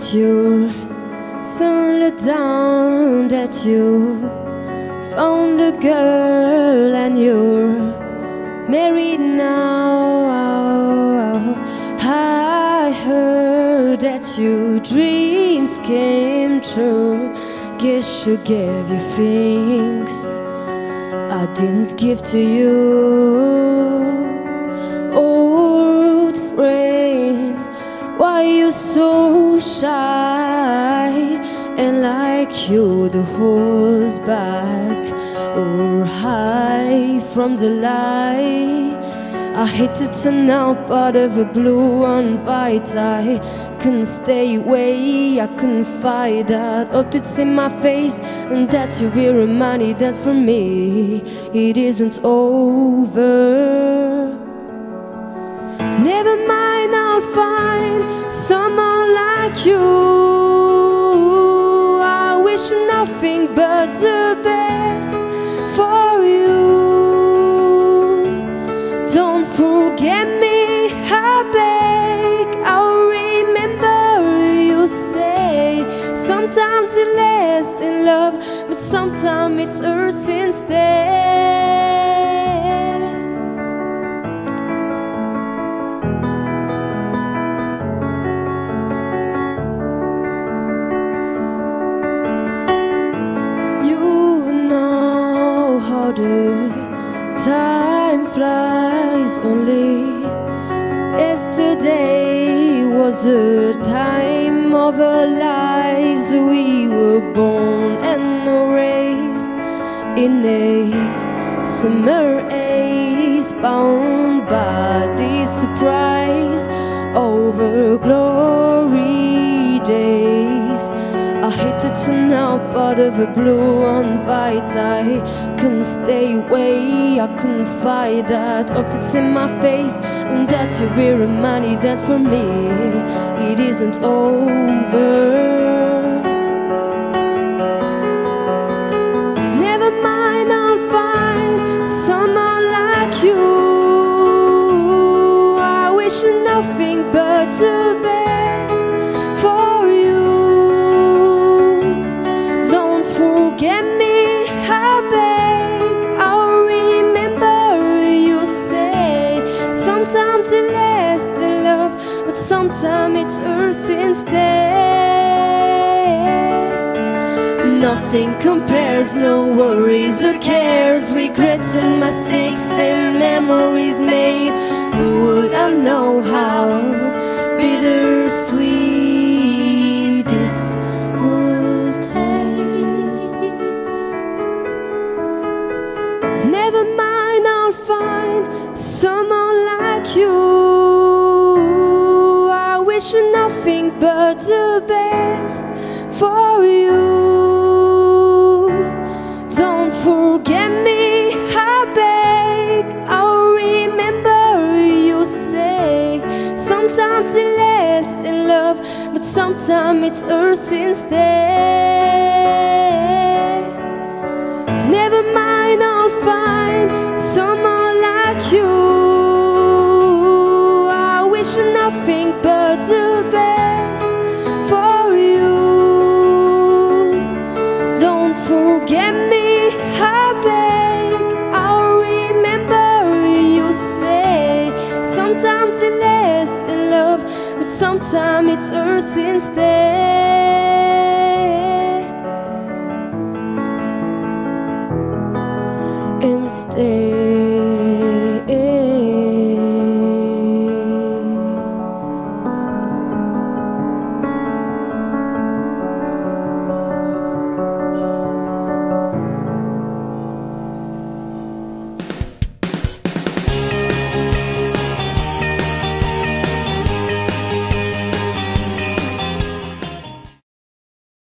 that you soon look down, that you found a girl and you're married now. I heard that your dreams came true. Guess she gave you things I didn't give to you. Old friend, why you so shy? And like you'd hold back or hide from the light. I hated to know, but of a blue one fight. I couldn't stay away, I couldn't fight. I hoped it's in my face, and that you will remind me that for me it isn't over. Never mind, I'll find someone like you. I wish nothing but the best for you. Don't forget me, I beg. I'll remember you say. Sometimes it lasts in love, but sometimes it's hurts instead. You know how the time flies. Only yesterday was the time of our lives. We were born and raised in a summer haze, bound by this surprise over glory days. I hated to know, but of a blue on fight. I couldn't stay away, I couldn't fight that. Hoped it's in my face, and that you will remind me that for me it isn't over. Never mind, I'll find someone like you. I wish you nothing but the best for you. Don't forget me. Sometimes it lasts in love, but sometimes it's hurts instead. Nothing compares, no worries or cares, regrets and mistakes, the memories made. Who would I know how bittersweet this would taste? Never mind, I'll find someone you. I wish you nothing but the best for you. Don't forget me, I beg. I'll remember you say. Sometimes it lasts in love, but sometimes it's hurts instead. Never mind, I'll find someone like you. Nothing but the best for you. Don't forget me, I beg. I'll remember you say. Sometimes it lasts in love, but sometimes it hurts instead.